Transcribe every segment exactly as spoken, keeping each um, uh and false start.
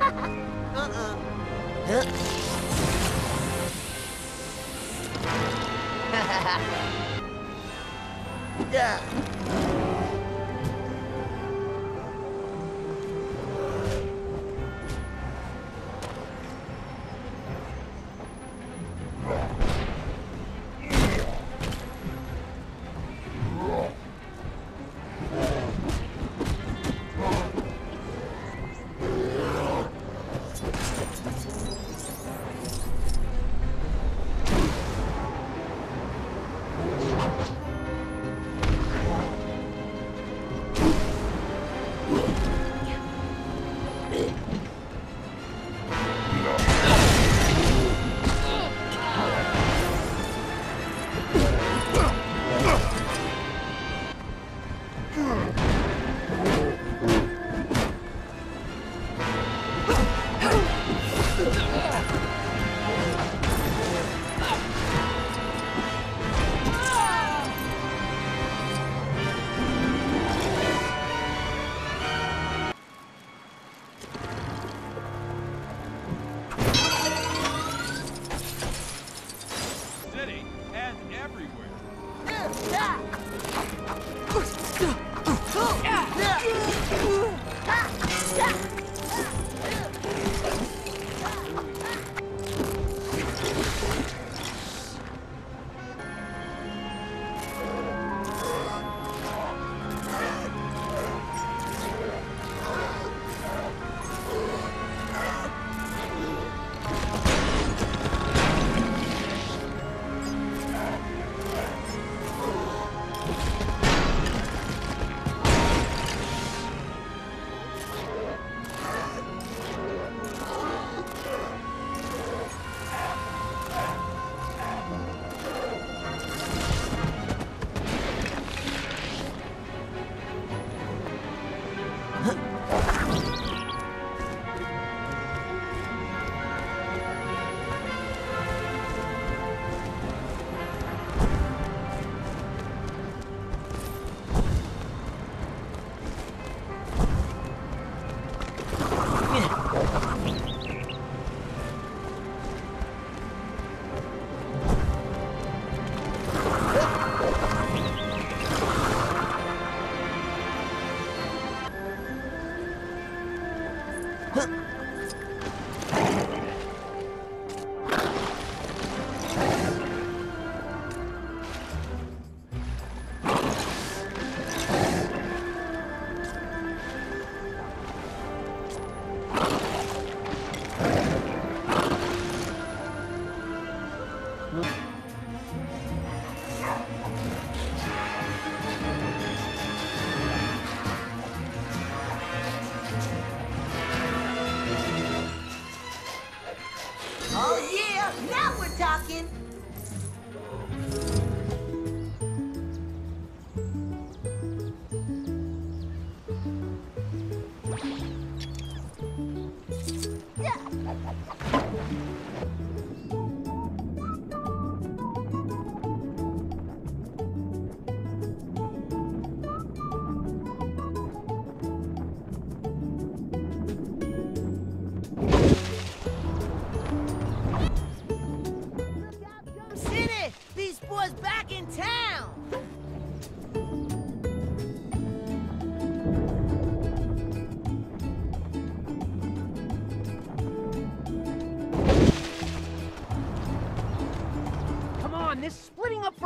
Uh-uh. Huh? Yeah.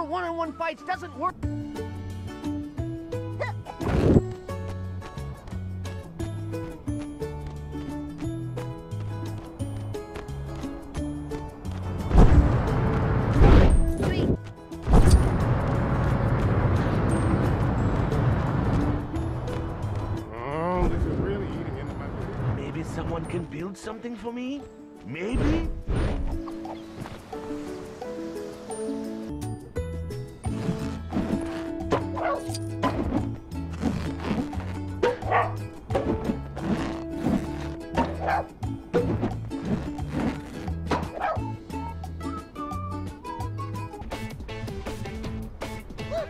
One-on-one fights doesn't work. Oh, this is really eating into my food. Maybe someone can build something for me? Maybe? Look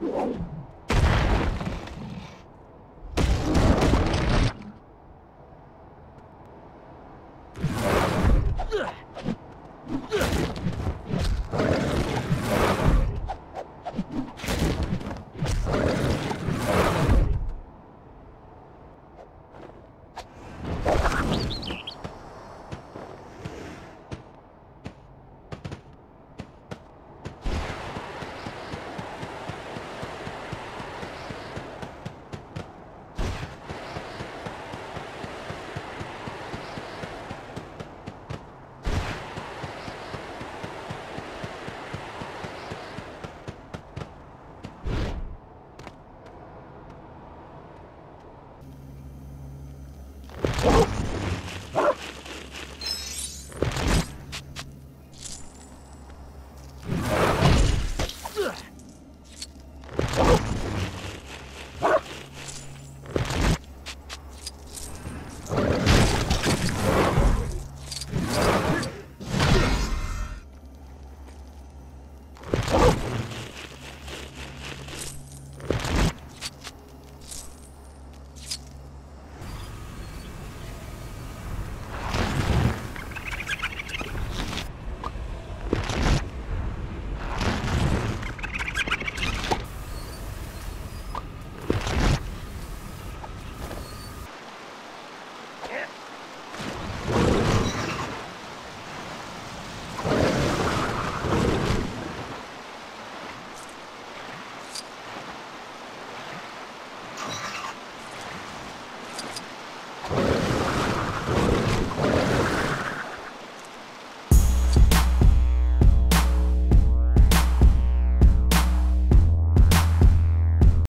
Whoa.